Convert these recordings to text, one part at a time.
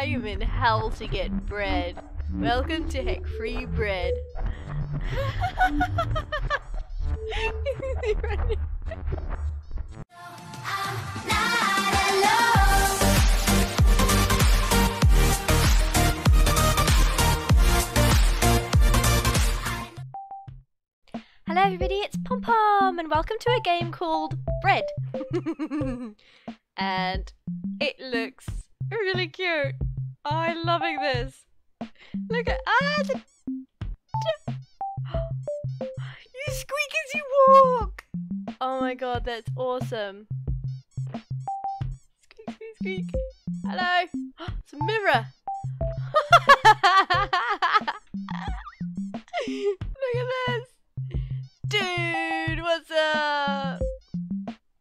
I am in hell to get bread. Welcome to Heck Free Bread. Hello everybody, it's Pom Pom and welcome to a game called Bread. And it looks really cute. Oh, I'm loving this. Look at you squeak as you walk. Oh my god, that's awesome. Squeak, squeak, squeak. Hello. It's a mirror. Look at this. Dude, what's up?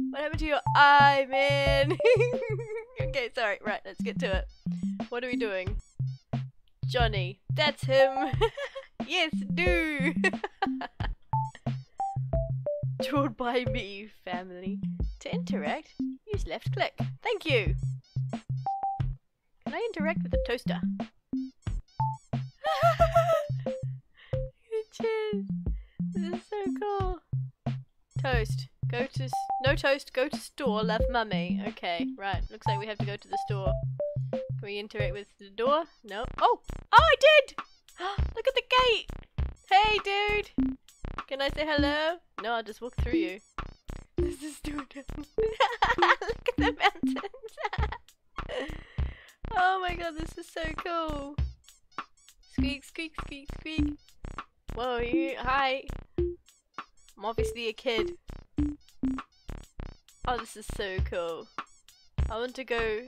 What happened to your eye, man? Okay, sorry. Right, let's get to it. What are we doing? Johnny. That's him. Yes, dude. Drawn by me, family. To interact, use left click. Thank you. Can I interact with the toaster? Cheers. This is so cool. Toast. Go to... No toast. Go to store. Love mummy. Okay. Right. Looks like we have to go to the store. Can we interact with the door? No. Oh! Oh, I did! Look at the gate! Hey, dude! Can I say hello? No, I'll just walk through you. This is stupid. Look at the mountains! Oh my god, this is so cool. Squeak, squeak, squeak, squeak. Whoa, you. Hi. I'm obviously a kid. Oh, this is so cool. I want to go...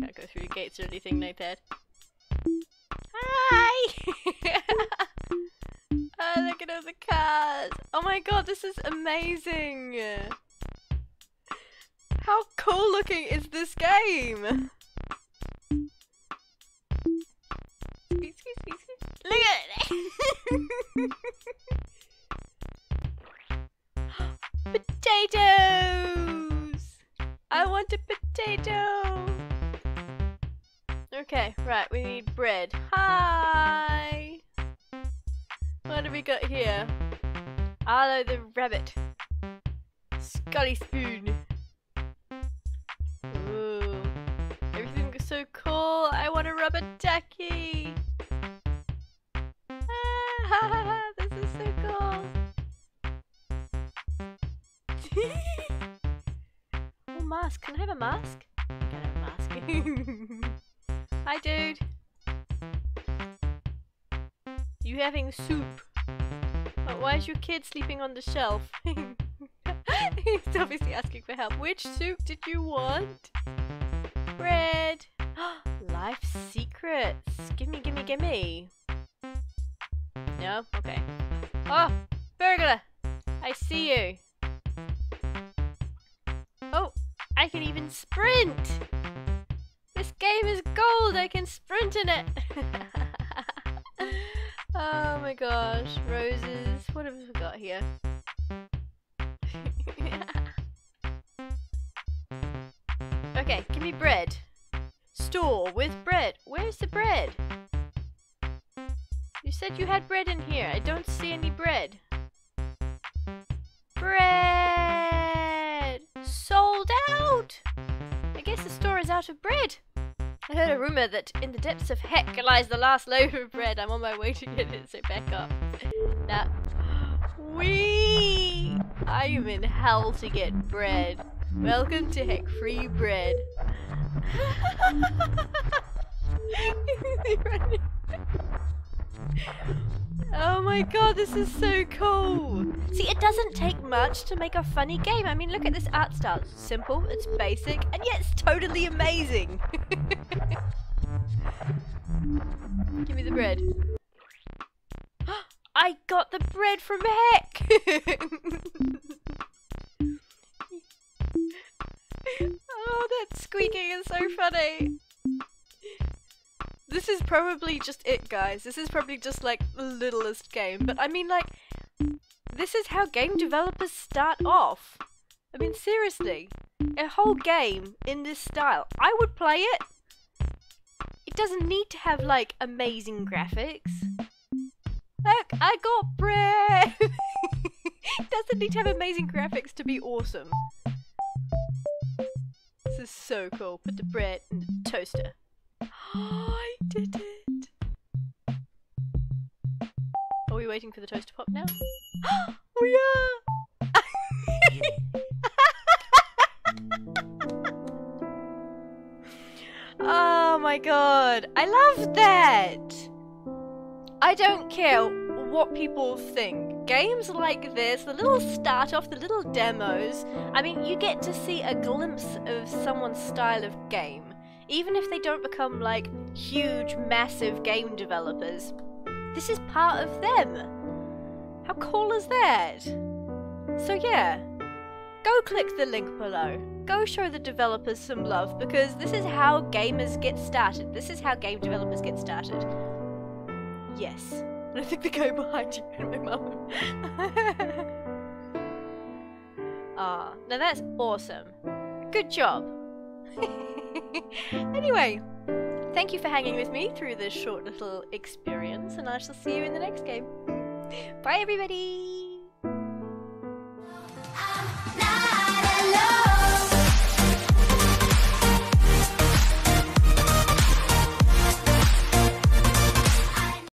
Can't go through gates or anything like that. Hi! Oh, look at all the cars. Oh my god, this is amazing. How cool looking is this game? Squeeze, squeeze, squeeze, squeeze. Look at it! Potatoes! I want a potato! Okay, right, we need bread. Hi! What have we got here? Arlo the rabbit. Scully spoon. Ooh. Everything looks so cool. I want a rubber ducky! This is so cool. Oh, mask. Can I have a mask? I can have a mask. Hi, dude. You having soup? But why is your kid sleeping on the shelf? He's obviously asking for help. Which soup did you want? Bread. Life secrets. Gimme, gimme, gimme. No? Okay. Oh! Burglar! I see you! Oh! I can even sprint! This game is gold! I can sprint in it! Oh my gosh. Roses. What have we got here? Okay, give me bread. Store with bread. Where's the bread? You said you had bread in here. I don't see any bread. Bread! Sold out! I guess the store is out of bread. I heard a rumour that in the depths of Heck lies the last loaf of bread. I'm on my way to get it, so back up. Now, wee! I am in hell to get bread. Welcome to Heck Free Bread. Oh my god, this is so cool! See, it doesn't take much to make a funny game. I mean, look at this art style. It's simple, it's basic, and yet it's totally amazing! Give me the bread. I got the bread from Heck! Oh, that squeaking is so funny! This is probably just it, guys. This is probably just, like, the littlest game. But, I mean, like, this is how game developers start off. I mean, seriously. A whole game in this style. I would play it. It doesn't need to have, like, amazing graphics. Look, I got bread! It doesn't need to have amazing graphics to be awesome. This is so cool. Put the bread in the toaster. Oh, I did it! Are we waiting for the toast to pop now? We are! Oh my god, I love that! I don't care what people think. Games like this, the little start-off, the little demos, I mean, you get to see a glimpse of someone's style of game. Even if they don't become, like, huge, massive game developers, this is part of them! How cool is that? So yeah, go click the link below. Go show the developers some love, because this is how gamers get started. This is how game developers get started. Yes. And I think the guy behind you and my mum. Ah, now that's awesome. Good job. Anyway, thank you for hanging with me through this short little experience, and I shall see you in the next game. Bye everybody!